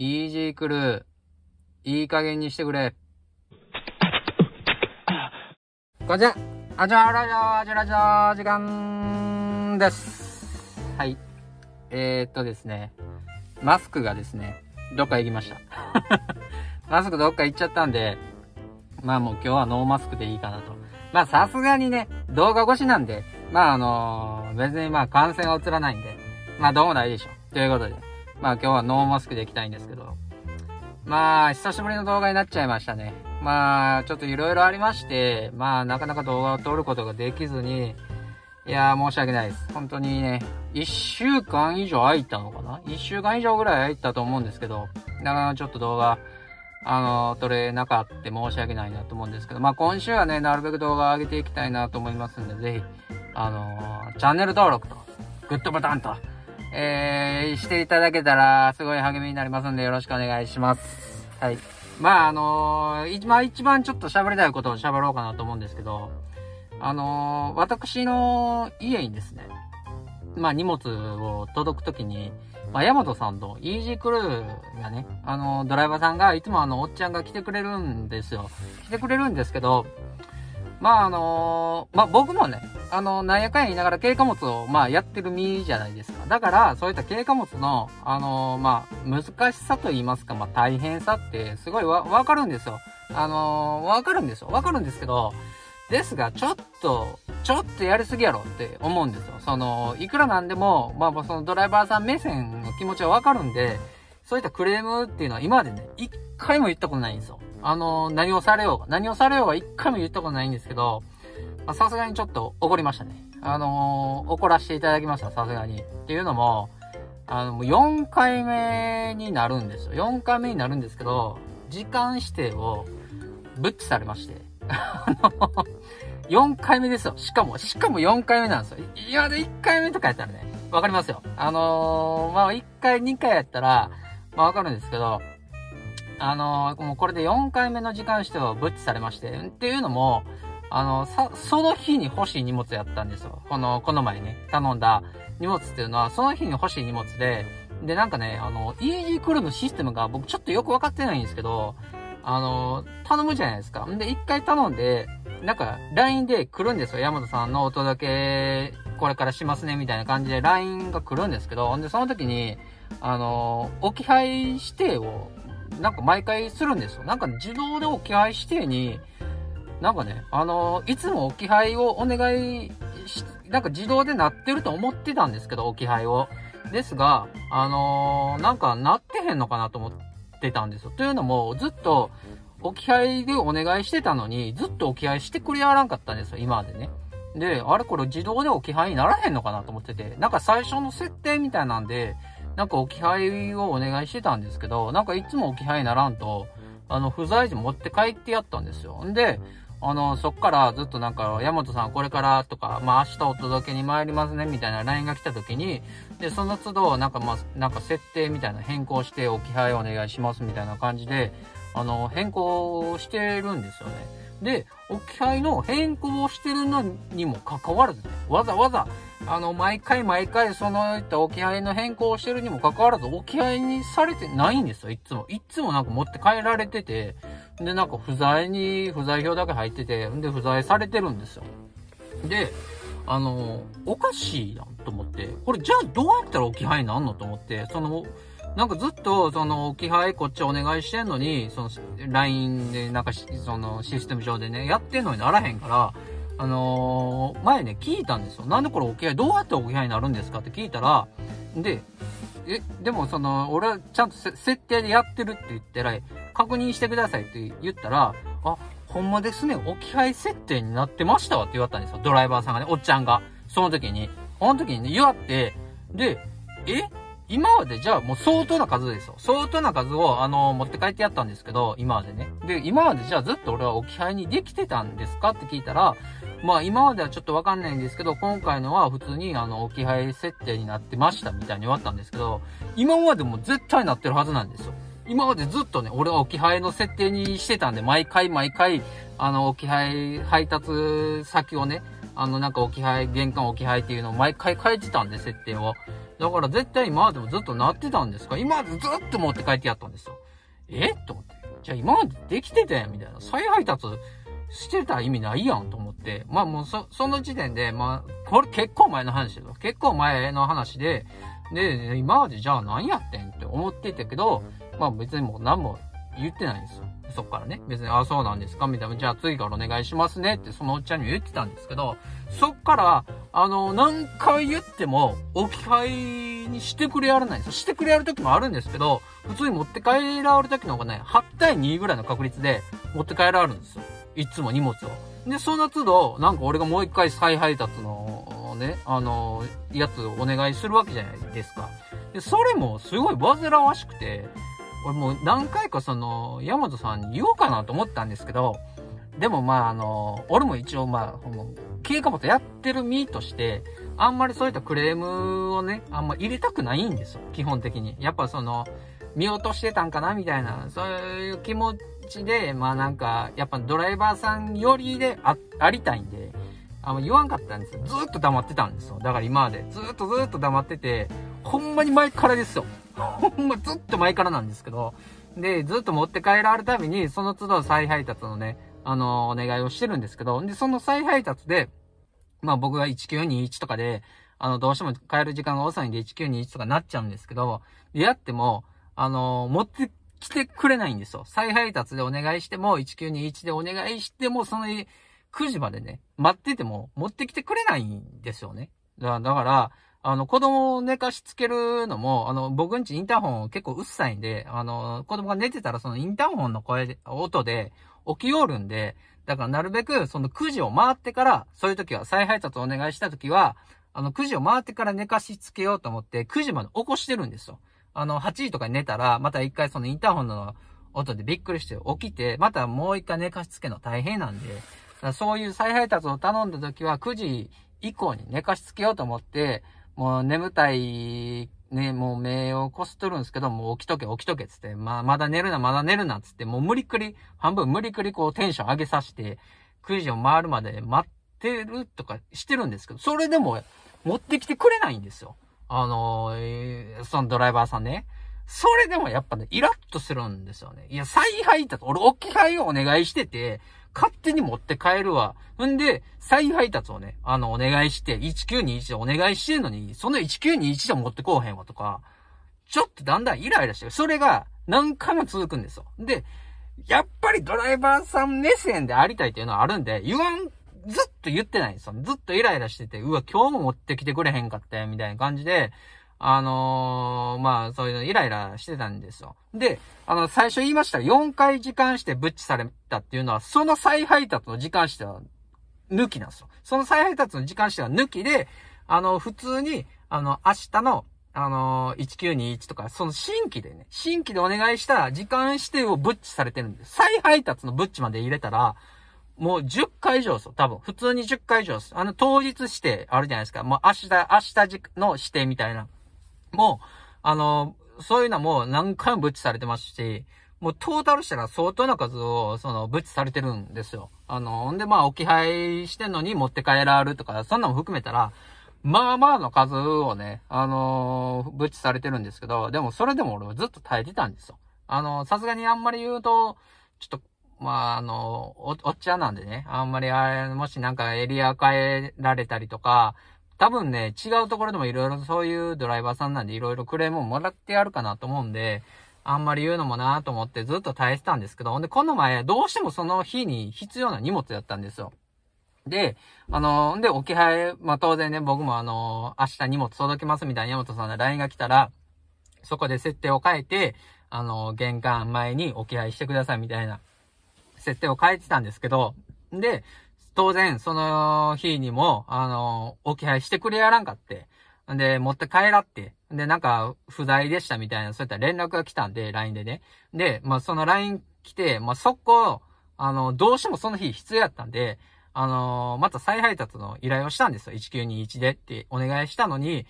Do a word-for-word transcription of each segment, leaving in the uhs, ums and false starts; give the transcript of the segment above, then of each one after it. イージークルー、いい加減にしてくれ。こんにちは、あじゃラジオ、あじゃラジオ、時間です。はい。えー、っとですね、マスクがですね、どっか行きました。マスクどっか行っちゃったんで、まあもう今日はノーマスクでいいかなと。まあさすがにね、動画越しなんで、まああのー、別にまあ感染は移らないんで、まあどうもないでしょう。ということで、まあ今日はノーマスクで行きたいんですけど、まあ久しぶりの動画になっちゃいましたね。まあちょっといろいろありまして、まあなかなか動画を撮ることができずに、いやー申し訳ないです。本当にね、一週間以上空いたのかな？一週間以上ぐらい空いたと思うんですけど、なかなかちょっと動画、あのー、撮れなかった申し訳ないなと思うんですけど、まあ今週はね、なるべく動画上げていきたいなと思いますんで、ぜひ、あのー、チャンネル登録と、グッドボタンと、えー、していただけたら、すごい励みになりますんで、よろしくお願いします。はい。まあ、あのー、今一番ちょっと喋りたいことを喋ろうかなと思うんですけど、あのー、私の家にですね、まあ、荷物を届くときに、まあ、ヤマトさんとイージークルーがね、あのー、ドライバーさんが、いつもあの、おっちゃんが来てくれるんですよ。来てくれるんですけど、まあ、あのー、まあ、僕もね、あの、なんやかんや言いながら軽貨物を、まあ、やってる身じゃないですか。だから、そういった軽貨物の、あの、まあ、難しさと言いますか、まあ、大変さって、すごいわ、わかるんですよ。あの、わかるんですよ。わかるんですけど、ですが、ちょっと、ちょっとやりすぎやろって思うんですよ。その、いくらなんでも、まあ、そのドライバーさん目線の気持ちはわかるんで、そういったクレームっていうのは今までね、一回も言ったことないんですよ。あの、何をされようが、何をされようが一回も言ったことないんですけど、さすがにちょっと怒りましたね。あのー、怒らせていただきました、さすがに。っていうのも、あの、もうよんかいめになるんですよ。よんかいめになるんですけど、時間指定をブッチされまして。あのー、よんかいめですよ。しかも、しかもよんかいめなんですよ。いや、でいっかいめとかやったらね、わかりますよ。あのー、まあ、いっかい、にかいやったら、まあ、わかるんですけど、あのー、もうこれでよんかいめの時間指定をブッチされまして。っていうのも、あの、さ、その日に欲しい荷物やったんですよ。この、この前ね、頼んだ荷物っていうのは、その日に欲しい荷物で、で、なんかね、あの、イージークルーのシステムが僕ちょっとよくわかってないんですけど、あの、頼むじゃないですか。んで、一回頼んで、なんか、ライン で来るんですよ。ヤマトさんのお届け、これからしますね、みたいな感じで ライン が来るんですけど、んで、その時に、あの、置き配指定を、なんか毎回するんですよ。なんか自動で置き配指定に、なんかね、あのー、いつも置き配をお願いし、なんか自動でなってると思ってたんですけど、置き配を。ですが、あのー、なんかなってへんのかなと思ってたんですよ。というのも、ずっと置き配でお願いしてたのに、ずっと置き配してくれやらんかったんですよ、今までね。で、あれこれ自動で置き配にならへんのかなと思ってて、なんか最初の設定みたいなんで、なんか置き配をお願いしてたんですけど、なんかいつも置き配にならんと、あの、不在時持って帰ってやったんですよ。んで、あの、そっからずっとなんか、ヤマトさんこれからとか、まあ明日お届けに参りますね、みたいな ライン が来た時に、で、その都度、なんかまあ、なんか設定みたいな変更して置き配お願いしますみたいな感じで、あの、変更してるんですよね。で、置き配の変更をしてるのにもかかわらずね、わざわざ、あの、毎回毎回そのいった置き配の変更をしてるにもかかわらず、置き配にされてないんですよ、いつも。いつもなんか持って帰られてて、で、なんか不在に、不在票だけ入ってて、で、不在されてるんですよ。で、あの、おかしいなと思って、これじゃあどうやったら置き配になんのと思って、その、なんかずっと、その、置き配こっちお願いしてんのに、その、ライン で、なんか、その、システム上でね、やってんのにならへんから、あのー、前ね、聞いたんですよ。なんでこれ置き配、どうやって置き配になるんですかって聞いたら、で、え、でもその、俺はちゃんと設定でやってるって言ったら、確認してくださいって言ったら、あ、ほんまですね、置き配設定になってましたわって言われたんですよ。ドライバーさんがね、おっちゃんが。その時に、その時にね、言わって、で、え、今までじゃあもう相当な数ですよ。相当な数を、あのー、持って帰ってやったんですけど、今までね。で、今までじゃあずっと俺は置き配にできてたんですかって聞いたら、まあ今まではちょっとわかんないんですけど、今回のは普通にあの、置き配設定になってましたみたいに言われたんですけど、今までも絶対なってるはずなんですよ。今までずっとね、俺は置き配の設定にしてたんで、毎回毎回、あの、置き配配達先をね、あの、なんか置き配、玄関置き配っていうのを毎回変えてたんで、設定を。だから絶対今までもずっとなってたんですか？今までずっと持って帰ってやったんですよ。えと思って。じゃあ今までできてたやんみたいな。再配達してた意味ないやんと思って。まあもうそ、その時点で、まあ、これ結構前の話ですよ。結構前の話で、で、今までじゃあ何やってんって思ってたけど、まあ別にもう何も言ってないんですよ。そっからね。別に、あ、そうなんですかみたいな。じゃあ次からお願いしますねってそのおっちゃんにも言ってたんですけど、そっから、あの、何回言っても置き換えにしてくれやらないんですよ。してくれやる時もあるんですけど、普通に持って帰られる時の方がね、はちたいにぐらいの確率で持って帰られるんですよ。いつも荷物を。で、その都度、なんか俺がもう一回再配達のね、あの、やつをお願いするわけじゃないですか。で、それもすごい煩わしくて、俺もう何回かその、大和さんに言おうかなと思ったんですけど、でもまああの、俺も一応まあ、経過物やってる身として、あんまりそういったクレームをね、あんま入れたくないんですよ、基本的に。やっぱその、見落としてたんかなみたいな、そういう気持ちで、まあなんか、やっぱドライバーさんよりで あ, ありたいんで、あんま言わんかったんですよ。ずっと黙ってたんですよ。だから今まで。ずっとずっと黙ってて、ほんまに前からですよ。ほんまずっと前からなんですけど。で、ずっと持って帰られるたびに、その都度再配達のね、あの、お願いをしてるんですけど、で、その再配達で、まあ僕がいちきゅうにいちとかで、あの、どうしても帰る時間が遅いんでいちきゅうにいちとかなっちゃうんですけど、やっても、あの、持ってきてくれないんですよ。再配達でお願いしても、いちきゅうにいちでお願いしても、そのくじまでね、待ってても持ってきてくれないんですよね。だから、あの、子供を寝かしつけるのも、あの、僕んちインターホン結構うっさいんで、あの、子供が寝てたらそのインターホンの声で、音で起きよるんで、だからなるべくそのくじを回ってから、そういう時は、再配達をお願いした時は、あの、くじを回ってから寝かしつけようと思って、くじまで起こしてるんですよ。あの、はちじとかに寝たら、また一回そのインターホンの音でびっくりして起きて、またもう一回寝かしつけるの大変なんで、そういう再配達を頼んだ時はくじ以降に寝かしつけようと思って、もう眠たい、ね、もう目をこすっとるんですけど、もう起きとけ起きとけっつって、まあ、まだ寝るなまだ寝るなっつって、もう無理くり、半分無理くりこうテンション上げさせて、くじを回るまで待ってるとかしてるんですけど、それでも持ってきてくれないんですよ。あの、そのドライバーさんね。それでもやっぱね、イラッとするんですよね。いや、再配達、俺置き配をお願いしてて、勝手に持って帰るわ。んで、再配達をね、あの、お願いして、いちきゅうにいちでお願いしてるのに、そのいちきゅうにいちで持ってこうへんわとか、ちょっとだんだんイライラして、それが何回も続くんですよ。で、やっぱりドライバーさん目線でありたいっていうのはあるんで、言わん、ずっと言ってないんですよ。ずっとイライラしてて、うわ、今日も持ってきてくれへんかったよ、みたいな感じで、あのー、まあ、そういうのイライラしてたんですよ。で、あの、最初言いましたよんかい時間してぶっちされたっていうのは、その再配達の時間しては抜きなんですよ。その再配達の時間しては抜きで、あの、普通に、あの、明日の、あのー、いちきゅうにいちとか、その新規でね、新規でお願いした時間指定をぶっちされてるんです。再配達のぶっちまで入れたら、もうじゅっかい以上ですよ。多分。普通にじゅっかい以上です。あの、当日指定あるじゃないですか。もう明日、明日の指定みたいな。もう、あの、そういうのはもう何回もブッチされてますし、もうトータルしたら相当な数を、その、ブッチされてるんですよ。あの、ほんでまあ、置き配してんのに持って帰られるとか、そんなのも含めたら、まあまあの数をね、あの、ブッチされてるんですけど、でもそれでも俺はずっと耐えてたんですよ。あの、さすがにあんまり言うと、ちょっと、まあ、あの、お、おっちゃんなんでね、あんまりあれ、もしなんかエリア変えられたりとか、多分ね、違うところでもいろいろそういうドライバーさんなんでいろいろクレームをもらってやるかなと思うんで、あんまり言うのもなぁと思ってずっと耐えてたんですけど、ほんで、この前、どうしてもその日に必要な荷物だったんですよ。で、あの、んで、置き配、まあ、当然ね、僕もあの、明日荷物届きますみたいな大和さんの ライン が来たら、そこで設定を変えて、あの、玄関前に置き配してくださいみたいな設定を変えてたんですけど、で、当然、その日にも、あの、置き配してくれやらんかって。んで、持って帰らって。んで、なんか、不在でしたみたいな、そういった連絡が来たんで、ライン でね。で、まあ、その ライン 来て、まあ、速攻、あの、どうしてもその日必要やったんで、あの、また再配達の依頼をしたんですよ。いちきゅうにいちでってお願いしたのに、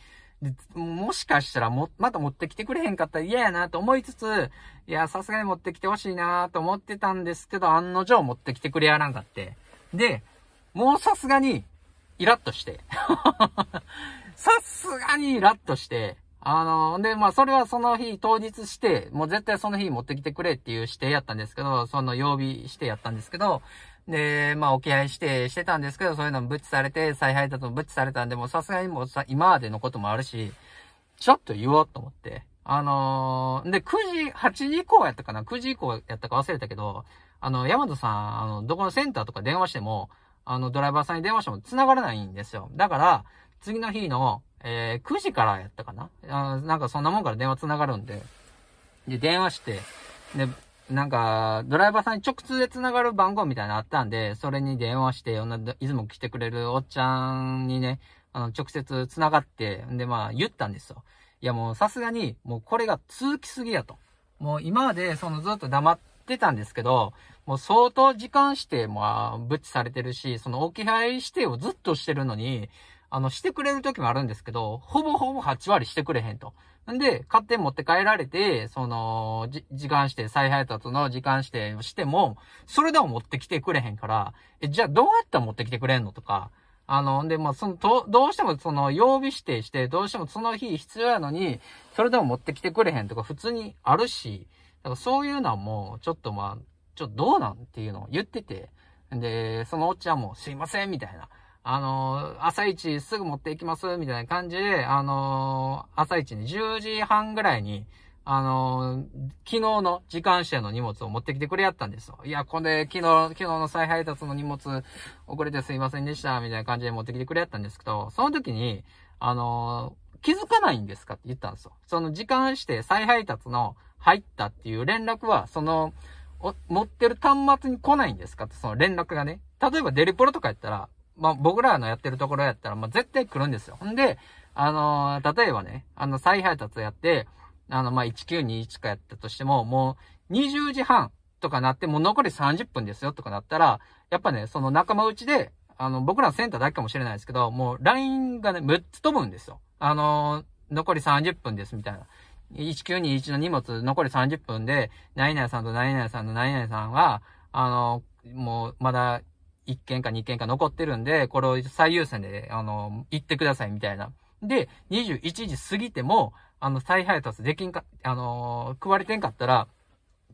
もしかしたらも、また持ってきてくれへんかったら嫌やなと思いつつ、いや、さすがに持ってきてほしいなと思ってたんですけど、案の定持ってきてくれやらんかって。で、もうさすがに、イラッとして。さすがにイラッとして、あの、で、まあ、それはその日当日して、もう絶対その日持ってきてくれっていう指定やったんですけど、その曜日指定やったんですけど、で、まあ、置き配して、してたんですけど、そういうのもブッチされて、再配達もブッチされたんで、もうさすがにもうさ、今までのこともあるし、ちょっと言おうと思って。あのー、で、くじ、はちじ以降やったかな ?く 時以降やったか忘れたけど、あの、ヤマトさん、あの、どこのセンターとか電話しても、あの、ドライバーさんに電話しても繋がらないんですよ。だから、次の日の、えー、くじからやったかなあなんかそんなもんから電話繋がるんで。で、電話して、で、なんか、ドライバーさんに直通で繋がる番号みたいなのあったんで、それに電話して、いつも来てくれるおっちゃんにね、あの、直接繋がって、で、まあ、言ったんですよ。いや、もうさすがに、もうこれが通気すぎやと。もう今まで、そのずっと黙ってたんですけど、もう相当時間して、まあ、ブッチされてるし、その置き配指定をずっとしてるのに、あの、してくれる時もあるんですけど、ほぼほぼはち割してくれへんと。んで、勝手に持って帰られて、その、じ、時間して、再配達の時間して、しても、それでも持ってきてくれへんから、え、じゃあどうやったら持ってきてくれんのとか、あの、で、まあ、その、ど、どうしてもその、曜日指定して、どうしてもその日必要やのに、それでも持ってきてくれへんとか、普通にあるし、だからそういうのはもう、ちょっとまあ、ちょっとどうなんっていうのを言ってて、で、そのおっちゃんも、すいません、みたいな。あの、朝一すぐ持っていきます、みたいな感じで、あの、朝一にじゅうじはんぐらいに、あの、昨日の時間指定の荷物を持ってきてくれやったんですよ。いや、これ昨日、昨日の再配達の荷物遅れてすいませんでした、みたいな感じで持ってきてくれやったんですけど、その時に、あの、気づかないんですかって言ったんですよ。その時間指定再配達の入ったっていう連絡は、その、持ってる端末に来ないんですかって、その連絡がね。例えばデリポロとかやったら、まあ、僕らのやってるところやったら、まあ、絶対来るんですよ。んで、あのー、例えばね、あの、再配達やって、あの、まあ、いちきゅうにいちかやったとしても、もう、にじゅうじはんとかなって、もう残りさんじゅっぷんですよとかなったら、やっぱね、その仲間内で、あの、僕らのセンターだけかもしれないですけど、もう、ライン がね、むっつ飛ぶんですよ。あのー、残りさんじゅっぷんです、みたいな。いちきゅうにいちの荷物、残りさんじゅっぷんで、何々さんと何々さんの何々さんは、あのー、もう、まだ、いっけんかにけんか残ってるんで、これを最優先で、あの、行ってくださいみたいな。で、にじゅういちじ過ぎても、あの、再配達できんか、あの、食われてんかったら、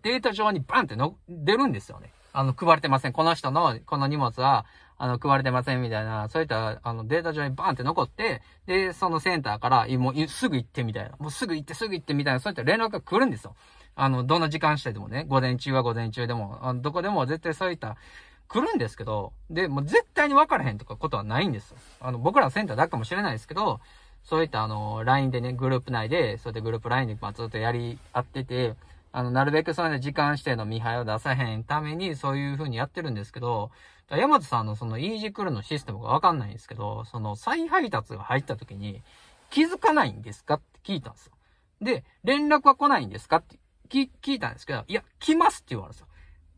データ上にバンっての出るんですよね。あの、食われてません。この人の、この荷物は、あの、食われてませんみたいな、そういった、あの、データ上にバンって残って、で、そのセンターから、もうすぐ行ってみたいな。もうすぐ行ってすぐ行ってみたいな、そういった連絡が来るんですよ。あの、どんな時間指定でもね、午前中は午前中でも、あのどこでも絶対そういった、来るんですけど、で、もう絶対に分からへんとかことはないんです。あの、僕らのセンターだけかもしれないですけど、そういったあの、ライン でね、グループ内で、そういったグループ ライン でまあずっとやり合ってて、あの、なるべくそういう時間指定の見張りを出さへんために、そういう風にやってるんですけど、ヤマトさんのその、イージークルーのシステムが分かんないんですけど、その、再配達が入った時に、気づかないんですかって聞いたんですよ。で、連絡は来ないんですかって聞いたんですけど、いや、来ますって言われるんで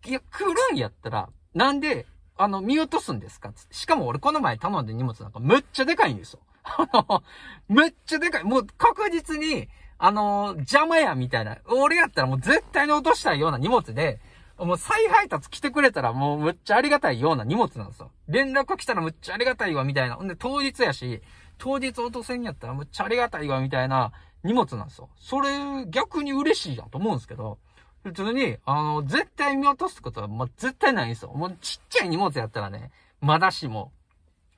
すよ。いや、来るんやったら、なんで、あの、見落とすんですか？しかも俺この前頼んで荷物なんかむっちゃでかいんですよ。あの、むっちゃでかい。もう確実に、あの、邪魔やみたいな。俺やったらもう絶対に落としたいような荷物で、もう再配達来てくれたらもうむっちゃありがたいような荷物なんですよ。連絡来たらむっちゃありがたいわみたいな。ほんで当日やし、当日落とせんやったらむっちゃありがたいわみたいな荷物なんですよ。それ逆に嬉しいやんと思うんですけど、普通に、あの、絶対見落とすことは、まあ、絶対ないんですよ。もうちっちゃい荷物やったらね、まだしも、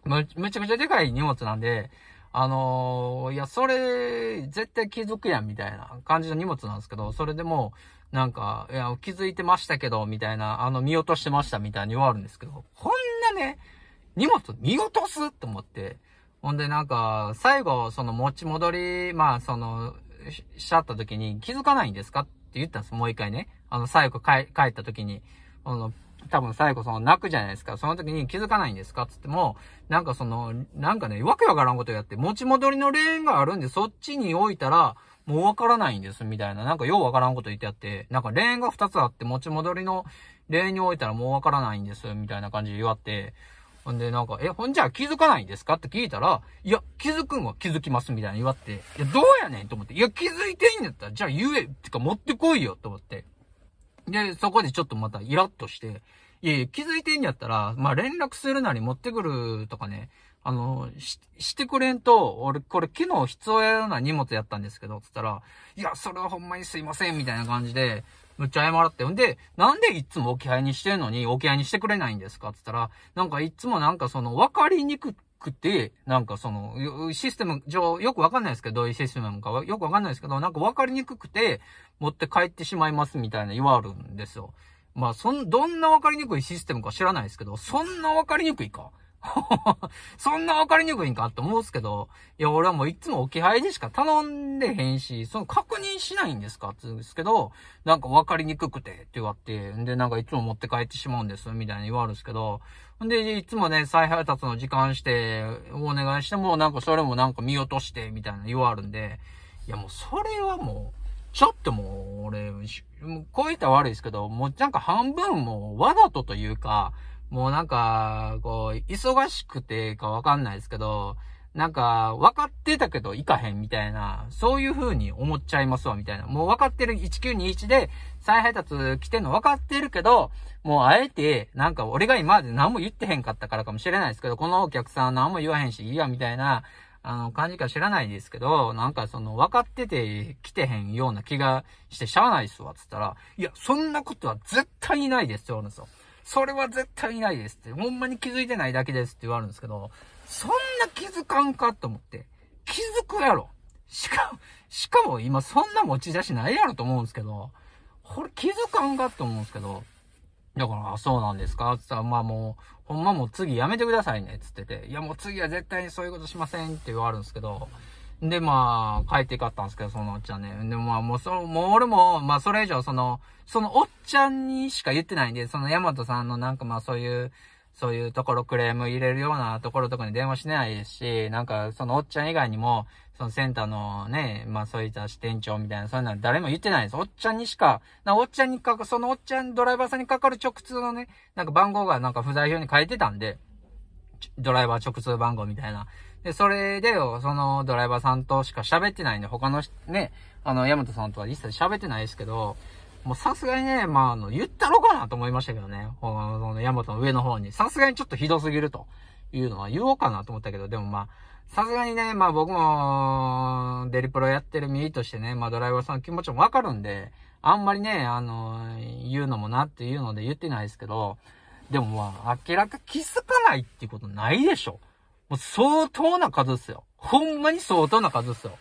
む、むちゃくちゃでかい荷物なんで、あのー、いや、それ、絶対気づくやん、みたいな感じの荷物なんですけど、それでも、なんか、いや、気づいてましたけど、みたいな、あの、見落としてました、みたいに言われるんですけど、こんなね、荷物見落とすって思って、ほんでなんか、最後、その持ち戻り、まあ、その、し、しちゃった時に気づかないんですかって言ったんです。もう一回ね。あの、最後帰った時に、あの、多分最後その泣くじゃないですか。その時に気づかないんですかつっても、なんかその、なんかね、わけわからんことやって、持ち戻りのレーンがあるんで、そっちに置いたら、もうわからないんです、みたいな。なんかようわからんこと言ってやって、なんかレーンがふたつあって、持ち戻りのレーンに置いたらもうわからないんです、みたいな感じで言わって、ほんでなんか、え、ほんじゃあ気づかないんですかって聞いたら、いや、気づくんは気づきますみたいな言われて、いや、どうやねんと思って、いや、気づいてんだったら、じゃあ言え、ってか持ってこいよと思って。で、そこでちょっとまたイラッとして、いやいや、気づいてんやったら、まあ、連絡するなり持ってくるとかね、あの、し、してくれんと、俺、これ昨日必要やるな荷物やったんですけど、つったら、いや、それはほんまにすいません、みたいな感じで、むっちゃ謝って。んで、なんでいつも置き配にしてんのに、置き配にしてくれないんですかつったら、なんかいつもなんかその、わかりにくくて、なんかその、システム上、よくわかんないですけど、どういうシステムなのか、よくわかんないですけど、なんかわかりにくくて、持って帰ってしまいます、みたいな言われるんですよ。まあ、そん、どんなわかりにくいシステムか知らないですけど、そんなわかりにくいか。そんなわかりにくいんかって思うんですけど、いや、俺はもういつも置き配にしか頼んでへんし、その確認しないんですかって言うんですけど、なんかわかりにくくてって言われて、んで、なんかいつも持って帰ってしまうんです、みたいに言われるんですけど、んで、いつもね、再配達の時間して、お願いしても、なんかそれもなんか見落として、みたいな言われるんで、いや、もうそれはもう、ちょっともう、俺、こう言ったら悪いですけど、もうなんか半分もうわざとというか、もうなんか、こう、忙しくてかわかんないですけど、なんか、分かってたけど行かへんみたいな、そういう風に思っちゃいますわ、みたいな。もう分かってる、いちきゅうにいちで再配達来てんの分かってるけど、もうあえて、なんか俺が今まで何も言ってへんかったからかもしれないですけど、このお客さん何も言わへんし、いいや、みたいな、あの、感じか知らないですけど、なんかその、分かってて来てへんような気がしてしゃあないっすわ、つったら、いや、そんなことは絶対にないですって言われるんですよ。それは絶対いないですって、ほんまに気づいてないだけですって言われるんですけど、そんな気づかんかと思って、気づくやろ。しかも、しかも今そんな持ち出しないやろと思うんですけど、これ気づかんかと思うんですけど、だから、あ、そうなんですかって言ったら、まあもう、ほんまもう次やめてくださいねって言ってて、いやもう次は絶対にそういうことしませんって言われるんですけど、で、まあ、帰っていかったんですけど、そのおっちゃんね。で、まあ、もう、その、もう俺も、まあ、それ以上、その、そのおっちゃんにしか言ってないんで、その、ヤマトさんのなんか、まあ、そういう、そういうところ、クレーム入れるようなところとかに電話してないですし、なんか、そのおっちゃん以外にも、そのセンターのね、まあ、そういった支店長みたいな、そういうのは誰も言ってないです。おっちゃんにしか、な、おっちゃんにかか、そのおっちゃん、ドライバーさんにかかる直通のね、なんか番号がなんか不在表に書いてたんで、ドライバー直通番号みたいな。で、それで、そのドライバーさんとしか喋ってないんで、他のね、あの、ヤマトさんとは一切喋ってないですけど、もうさすがにね、まあ、あの、言ったろかなと思いましたけどね、そのヤマトの上の方に。さすがにちょっとひどすぎるというのは言おうかなと思ったけど、でもまあ、さすがにね、まあ僕も、デリプロやってる身としてね、まあドライバーさんの気持ちもわかるんで、あんまりね、あの、言うのもなっていうので言ってないですけど、でもまあ、明らか気づかないっていうことないでしょ。もう相当な数っすよ。ほんまに相当な数っすよ。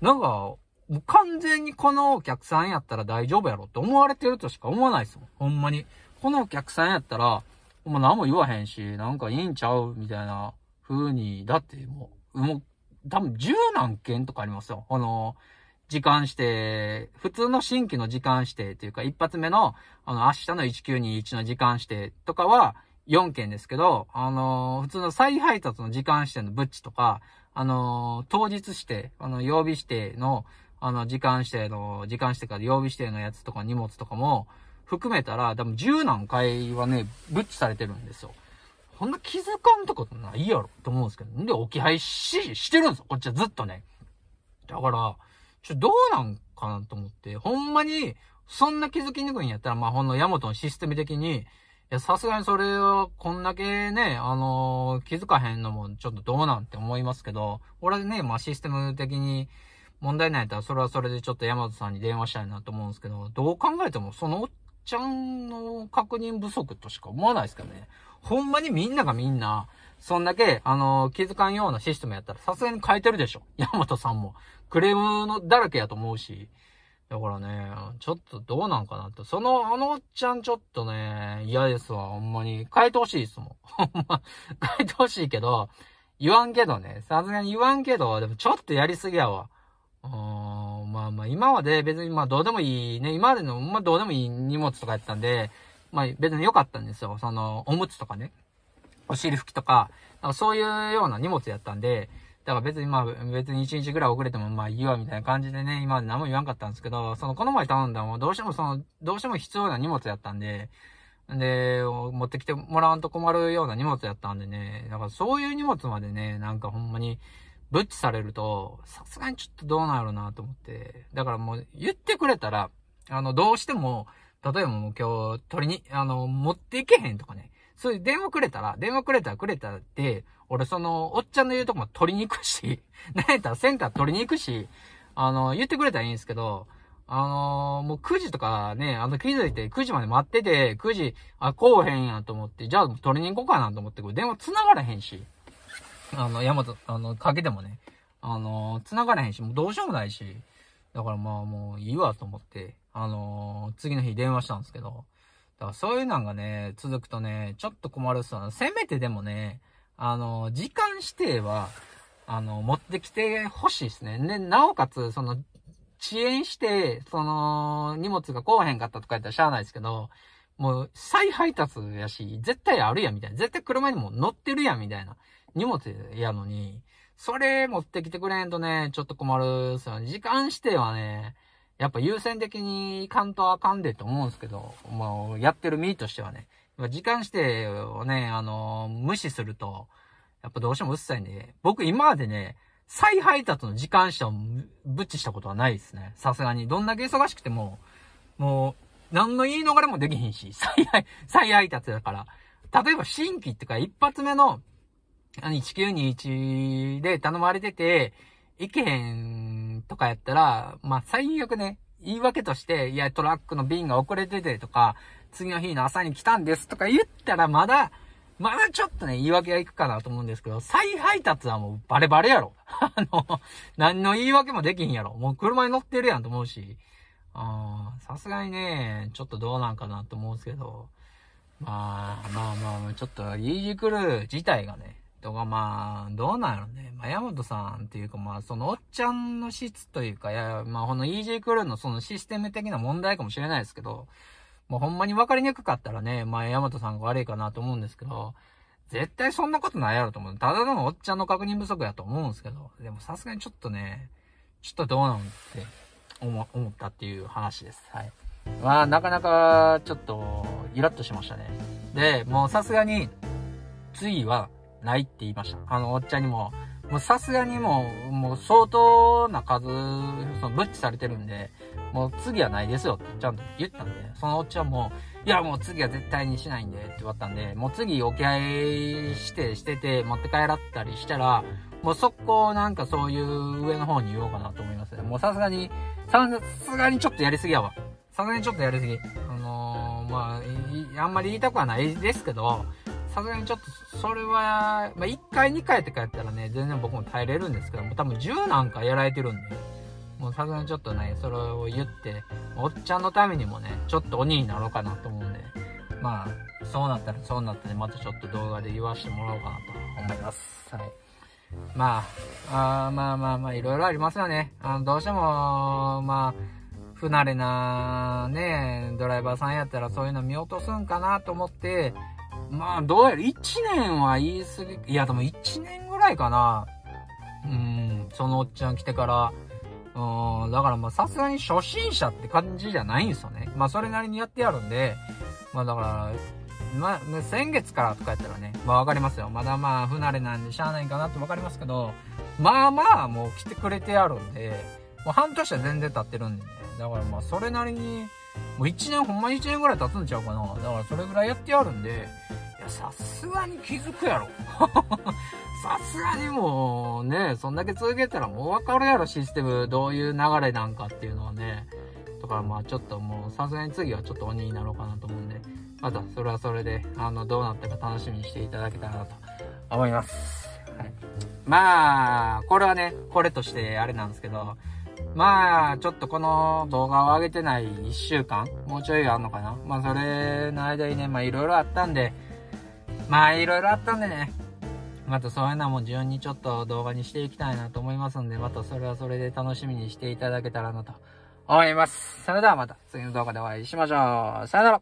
なんか、もう完全にこのお客さんやったら大丈夫やろって思われてるとしか思わないっすもん。ほんまに。このお客さんやったら、もう何も言わへんし、なんかいいんちゃうみたいな風に、だってもう、もう、多分十何件とかありますよ。あの、時間して、普通の新規の時間してっていうか、一発目の、あの、明日のいちきゅうにいちの時間してとかは、よんけんですけど、あのー、普通の再配達の時間指定のブッチとか、あのー、当日指定、あの、曜日指定の、あの、時間指定の、時間指定から曜日指定のやつとか荷物とかも含めたら、多分十何回はね、ブッチされてるんですよ。こんな気づかんとことないやろと思うんですけど、んで置き配し、してるんですよ。こっちはずっとね。だから、ちょ、どうなんかなと思って、ほんまに、そんな気づきにくいんやったら、まあ、ほんのヤマトのシステム的に、いや、さすがにそれを、こんだけね、あのー、気づかへんのも、ちょっとどうなんて思いますけど、俺はね、まあ、システム的に問題ないやったら、それはそれでちょっとヤマトさんに電話したいなと思うんですけど、どう考えても、そのおっちゃんの確認不足としか思わないですけどね。ほんまにみんながみんな、そんだけ、あのー、気づかんようなシステムやったら、さすがに変えてるでしょ。ヤマトさんも。クレームのだらけやと思うし。だからね、ちょっとどうなんかなって。その、あのおっちゃんちょっとね、嫌ですわ、ほんまに。変えてほしいですもん。ほんま、変えてほしいけど、言わんけどね。さすがに言わんけど、でもちょっとやりすぎやわ。うーん、まあまあ、今まで別にまあどうでもいいね、今までの、まあどうでもいい荷物とかやったんで、まあ別に良かったんですよ。その、おむつとかね。お尻拭きとか、なんかそういうような荷物やったんで、だから別にまあ、別に一日ぐらい遅れてもまあいいわみたいな感じでね、今まで何も言わんかったんですけど、そのこの前頼んだのもどうしてもその、どうしても必要な荷物やったんで、で、持ってきてもらわんと困るような荷物やったんでね、だからそういう荷物までね、なんかほんまに、ブッチされると、さすがにちょっとどうなんやろうなと思って、だからもう言ってくれたら、あの、どうしても、例えばもう今日、取りに、あの、持っていけへんとかね、そういう電話くれたら、電話くれたらくれたらって、俺その、おっちゃんの言うとこも取りに行くし、なんやったらセンター取りに行くし、あの、言ってくれたらいいんですけど、あのー、もうくじとかね、あの、気づいてくじまで待ってて、くじ、あ、こうへんやと思って、じゃあ取りに行こうかなと思って、これ電話繋がらへんし、あの、ヤマト、あの、かけてもね、あのー、繋がらへんし、もうどうしようもないし、だからまあもういいわと思って、あのー、次の日電話したんですけど、だからそういうのがね、続くとね、ちょっと困るっすわ。せめてでもね、あのー、時間指定は、あのー、持ってきてほしいですね。ね、なおかつ、その、遅延して、その、荷物が来へんかったとか言ったらしゃあないですけど、もう、再配達やし、絶対あるやんみたいな。絶対車にも乗ってるやんみたいな。荷物やのに、それ持ってきてくれんとね、ちょっと困るっすよね。時間指定はね、やっぱ優先的にいかんとあかんでと思うんですけど、もう、やってる身としてはね。時間指定をね、あの、無視すると、やっぱどうしてもうっさいんで、僕今までね、再配達の時間指定をブッチしたことはないですね。さすがに。どんだけ忙しくても、もう、何の言い逃れもできひんし、再配、再配達だから。例えば新規ってか、一発目の、あの、いちきゅうにいちで頼まれてて、行けへんとかやったら、まあ、最悪ね、言い訳として、いや、トラックの便が遅れててとか、次の日の朝に来たんですとか言ったら、まだ、まだちょっとね、言い訳がいくかなと思うんですけど、再配達はもうバレバレやろ。あの、何の言い訳もできひんやろ。もう車に乗ってるやんと思うし、あー、さすがにね、ちょっとどうなんかなと思うんですけど、まあ、まあまあ、ちょっと、イージークルー自体がね、とかまあ、どうなんやろね。まあ、ヤマトさんっていうかまあ、そのおっちゃんの質というか、いや、まあ、このイージークルーのそのシステム的な問題かもしれないですけど、まあ、ほんまに分かりにくかったらね、まあ、ヤマトさんが悪いかなと思うんですけど、絶対そんなことないやろと思う。ただのおっちゃんの確認不足やと思うんですけど、でもさすがにちょっとね、ちょっとどうなんって思ったっていう話です。はい。まあ、なかなかちょっとイラッとしましたね。で、もうさすがに、次はないって言いました。あの、おっちゃんにも、もうさすがにもう、もう相当な数、そのブッチされてるんで、もう次はないですよってちゃんと言ったんで、そのおっちゃんも、いやもう次は絶対にしないんでって言われたんで、もう次置き配してしてて持って帰らったりしたら、もう速攻なんかそういう上の方に言おうかなと思いますね。もうさすがに、さすがにちょっとやりすぎやわ。さすがにちょっとやりすぎ。あのー、まあ、あんまり言いたくはないですけど、さすがにちょっと、それは、まあ、いっかいにかいとかやったらね、全然僕も耐えれるんですけども、多分じゅうなんかやられてるんで、もうさすがにちょっとね、それを言って、おっちゃんのためにもね、ちょっと鬼になろうかなと思うんで、まあ、そうなったらそうなったら、またちょっと動画で言わせてもらおうかなと思います。はい。まあ、あまあまあまあ、いろいろありますよね。あの、どうしても、まあ、不慣れな、ね、ドライバーさんやったらそういうの見落とすんかなと思って、まあ、どうやらいちねんは言い過ぎ、いや、でもいちねんぐらいかな。うん、そのおっちゃん来てから、うん、だからまあさすがに初心者って感じじゃないんですよね。まあそれなりにやってやるんで、まあだから、まあ先月からとかやったらね、まあわかりますよ。まだまあ不慣れなんでしゃあないかなってわかりますけど、まあまあもう来てくれてやるんで、もう半年は全然経ってるんでね。だからまあそれなりに、もういちねん、ほんまにいちねんぐらい経つんちゃうかな。だからそれぐらいやってやるんで、いやさすがに気づくやろ。さすがにもうね、そんだけ続けたらもう分かるやろ、システム、どういう流れなんかっていうのはね。だからまあちょっともう、さすがに次はちょっと鬼になろうかなと思うんで、またそれはそれで、あの、どうなったか楽しみにしていただけたらなと思います。はい。まあ、これはね、これとしてあれなんですけど、まあ、ちょっとこの動画を上げてないいっしゅうかん、もうちょいあんのかな。まあそれの間にね、まあいろいろあったんで、まあいろいろあったんでね、またそういうのも順にちょっと動画にしていきたいなと思いますんで、またそれはそれで楽しみにしていただけたらなと思います。それではまた次の動画でお会いしましょう。さよなら。